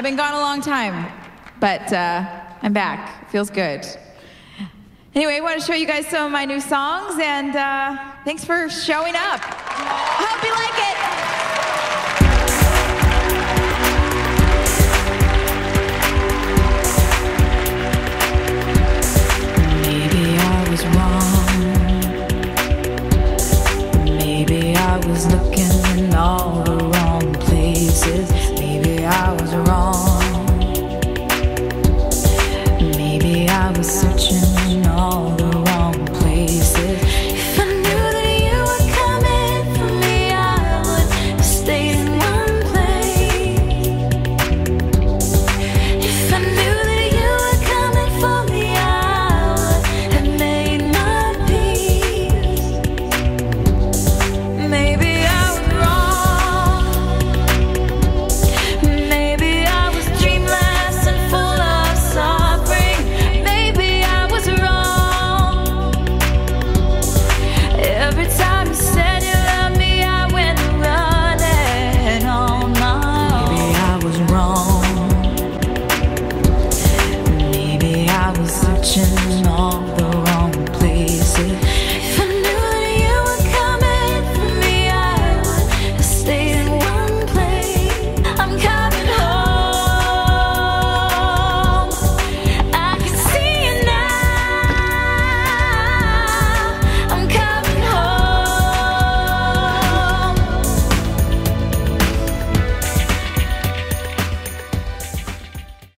I've been gone a long time, but I'm back. Feels good. Anyway, I want to show you guys some of my new songs, and thanks for showing up. Hope you like it. Maybe I was looking in all the wrong places.